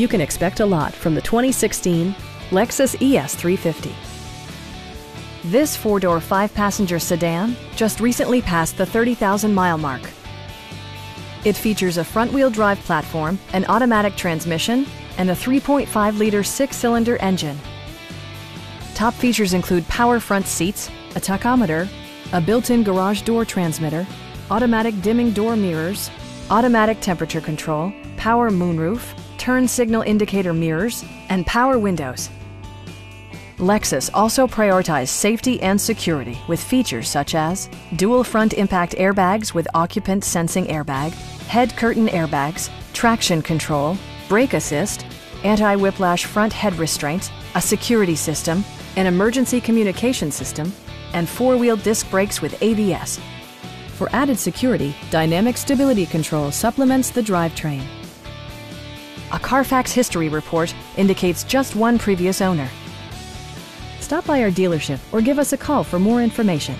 You can expect a lot from the 2016 Lexus ES 350. This 4-door, 5-passenger sedan just recently passed the 30,000-mile mark. It features a front-wheel drive platform, an automatic transmission, and a 3.5-liter 6-cylinder engine. Top features include power front seats, a tachometer, a built-in garage door transmitter, automatic dimming door mirrors, automatic temperature control, power moonroof, turn signal indicator mirrors, and power windows. Lexus also prioritized safety and security with features such as dual front impact airbags with occupant sensing airbag, head curtain airbags, traction control, brake assist, anti-whiplash front head restraints, a security system, an emergency communication system, and 4-wheel disc brakes with ABS. For added security, Dynamic Stability Control supplements the drivetrain. A Carfax history report indicates just one previous owner. Stop by our dealership or give us a call for more information.